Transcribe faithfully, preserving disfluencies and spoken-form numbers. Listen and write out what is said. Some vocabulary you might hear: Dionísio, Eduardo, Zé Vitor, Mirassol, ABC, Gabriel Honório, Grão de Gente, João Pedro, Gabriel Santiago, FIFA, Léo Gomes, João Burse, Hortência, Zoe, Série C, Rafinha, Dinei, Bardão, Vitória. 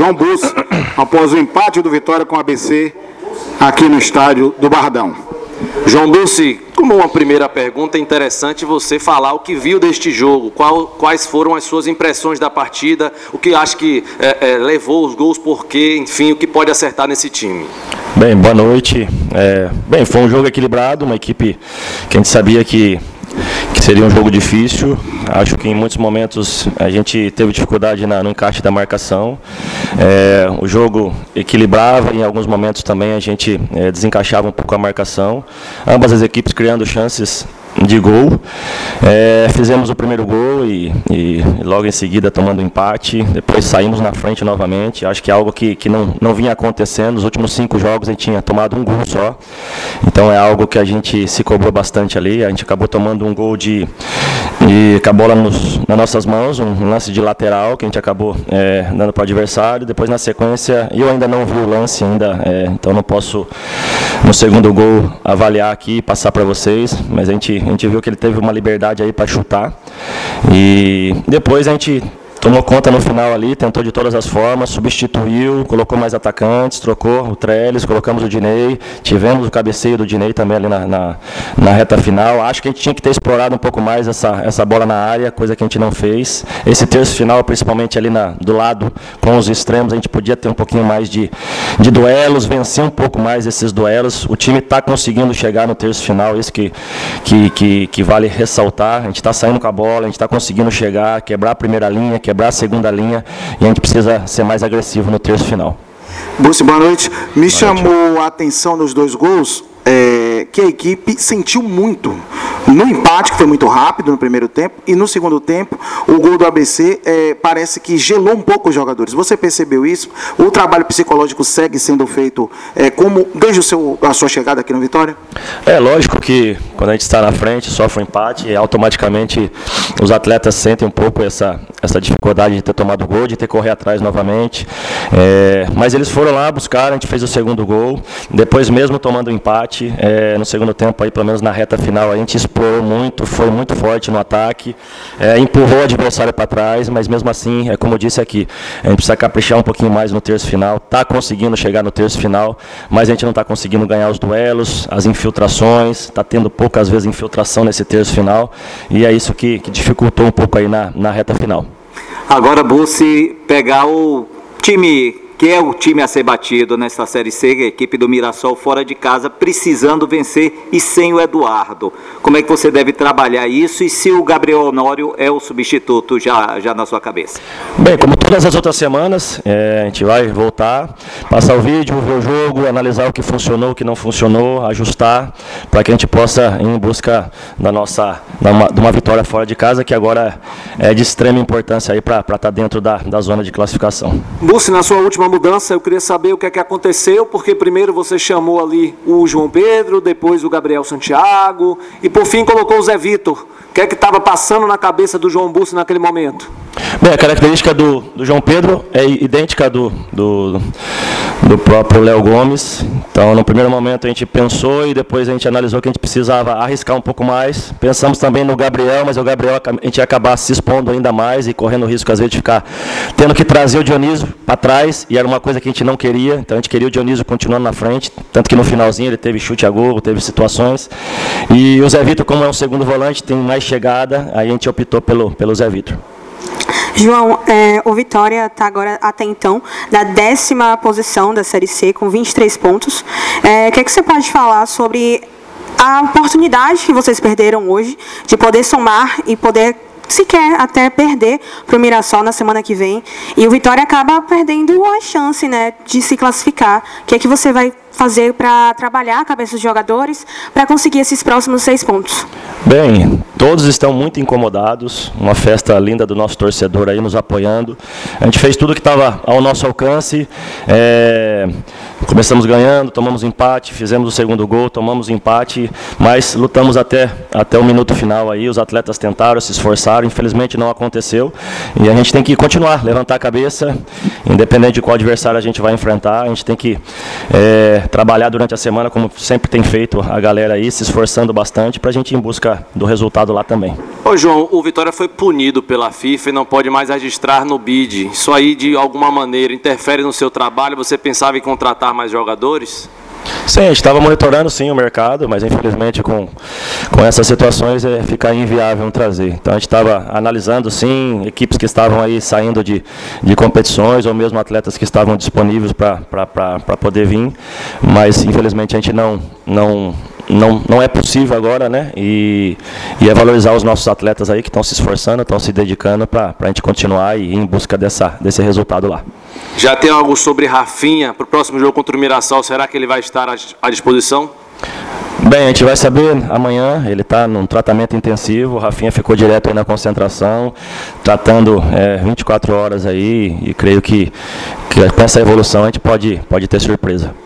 João Burse, após o empate do Vitória com o A B C, aqui no estádio do Bardão. João Burse, como uma primeira pergunta, é interessante você falar o que viu deste jogo, qual, quais foram as suas impressões da partida, o que acha que é, é, levou os gols, por quê, enfim, o que pode acertar nesse time. Bem, boa noite. É, bem, foi um jogo equilibrado, uma equipe que a gente sabia que que seria um jogo difícil. Acho que em muitos momentos a gente teve dificuldade na, no encaixe da marcação. É, o jogo equilibrava e em alguns momentos também a gente é, desencaixava um pouco a marcação. Ambas as equipes criando chances de gol. É, fizemos o primeiro gol e, e logo em seguida tomando um empate. Depois saímos na frente novamente. Acho que é algo que, que não, não vinha acontecendo. Nos últimos cinco jogos a gente tinha tomado um gol só. Então é algo que a gente se cobrou bastante ali. A gente acabou tomando um gol de... E acabou lá nos, nas nossas mãos, um lance de lateral que a gente acabou é, dando para o adversário. Depois na sequência, eu ainda não vi o lance ainda, é, então não posso no segundo gol avaliar aqui e passar para vocês. Mas a gente, a gente viu que ele teve uma liberdade aí para chutar. E depois a gente tomou conta no final ali, tentou de todas as formas, substituiu, colocou mais atacantes, trocou o Trellis, colocamos o Dinei, tivemos o cabeceio do Dinei também ali na, na, na reta final. Acho que a gente tinha que ter explorado um pouco mais essa, essa bola na área, coisa que a gente não fez. Esse terço final, principalmente ali na, do lado, com os extremos, a gente podia ter um pouquinho mais de, de duelos, vencer um pouco mais esses duelos. O time está conseguindo chegar no terço final, isso que, que, que, que vale ressaltar. A gente está saindo com a bola, a gente está conseguindo chegar, quebrar a primeira linha, quebrar a segunda linha, e a gente precisa ser mais agressivo no terço final. Burse, boa noite. Me boa chamou noite. a atenção nos dois gols é, que a equipe sentiu muito. No empate, que foi muito rápido no primeiro tempo, e no segundo tempo, o gol do A B C é, parece que gelou um pouco os jogadores. Você percebeu isso? O trabalho psicológico segue sendo feito é, como desde o seu, a sua chegada aqui no Vitória? É lógico que quando a gente está na frente, sofre um empate, automaticamente os atletas sentem um pouco essa, essa dificuldade de ter tomado o gol, de ter que correr atrás novamente. É, mas eles foram lá buscar, a gente fez o segundo gol, depois mesmo tomando o empate, é, no segundo tempo, aí, pelo menos na reta final, a gente explorou muito, foi muito forte no ataque, é, empurrou o adversário para trás, mas mesmo assim, é como eu disse aqui, a gente precisa caprichar um pouquinho mais no terço final, está conseguindo chegar no terço final, mas a gente não está conseguindo ganhar os duelos, as infiltrações, está tendo poucas vezes infiltração nesse terço final, e é isso que, que dificultou um pouco aí na, na reta final. Agora, Burse, pegar o time... que é o time a ser batido nesta Série C, a equipe do Mirassol fora de casa, precisando vencer e sem o Eduardo. Como é que você deve trabalhar isso e se o Gabriel Honório é o substituto já, já na sua cabeça? Bem, como todas as outras semanas, é, a gente vai voltar, passar o vídeo, ver o jogo, analisar o que funcionou, o que não funcionou, ajustar, para que a gente possa ir em busca da nossa, da uma, de uma vitória fora de casa, que agora é de extrema importância aí para estar dentro da, da zona de classificação. Burse, na sua última mudança, eu queria saber o que é que aconteceu, porque primeiro você chamou ali o João Pedro, depois o Gabriel Santiago e por fim colocou o Zé Vitor. O que é que estava passando na cabeça do João Burse naquele momento? Bem, a característica do, do João Pedro é idêntica do, do, do próprio Léo Gomes. Então, no primeiro momento a gente pensou e depois a gente analisou que a gente precisava arriscar um pouco mais. Pensamos também no Gabriel, mas o Gabriel a gente ia acabar se expondo ainda mais e correndo o risco, às vezes, de ficar tendo que trazer o Dionísio para trás, e era uma coisa que a gente não queria. Então, a gente queria o Dionísio continuando na frente, tanto que no finalzinho ele teve chute a gol, teve situações. E o Zé Vitor, como é um segundo volante, tem mais chegada, aí a gente optou pelo, pelo Zé Vitor. João, é, o Vitória está agora, até então, na décima posição da Série C, com vinte e três pontos. É, o que, é que você pode falar sobre a oportunidade que vocês perderam hoje de poder somar e poder, sequer, até perder para o Mirassol na semana que vem? E o Vitória acaba perdendo a chance, né, de se classificar. O que é que você vai fazer para trabalhar a cabeça dos jogadores para conseguir esses próximos seis pontos? Bem, todos estão muito incomodados, uma festa linda do nosso torcedor aí nos apoiando. A gente fez tudo que estava ao nosso alcance, é, começamos ganhando, tomamos empate, fizemos o segundo gol, tomamos empate, mas lutamos até, até o minuto final aí, os atletas tentaram, se esforçaram, infelizmente não aconteceu, e a gente tem que continuar, levantar a cabeça, independente de qual adversário a gente vai enfrentar, a gente tem que... É, trabalhar durante a semana, como sempre tem feito a galera aí, se esforçando bastante, para a gente ir em busca do resultado lá também. Ô João, o Vitória foi punido pela FIFA e não pode mais registrar no B I D. Isso aí, de alguma maneira, interfere no seu trabalho? Você pensava em contratar mais jogadores? Sim, a gente estava monitorando sim o mercado, mas infelizmente com, com essas situações é, fica inviável trazer. Então a gente estava analisando sim equipes que estavam aí saindo de, de competições ou mesmo atletas que estavam disponíveis para poder vir, mas infelizmente a gente não, não, não, não é possível agora, né? E, e é valorizar os nossos atletas aí que estão se esforçando, estão se dedicando para a gente continuar e ir em busca dessa, desse resultado lá. Já tem algo sobre Rafinha para o próximo jogo contra o Mirassol? Será que ele vai estar à disposição? Bem, a gente vai saber amanhã, ele está num tratamento intensivo, o Rafinha ficou direto aí na concentração, tratando é, vinte e quatro horas aí, e creio que, que com essa evolução a gente pode, pode ter surpresa.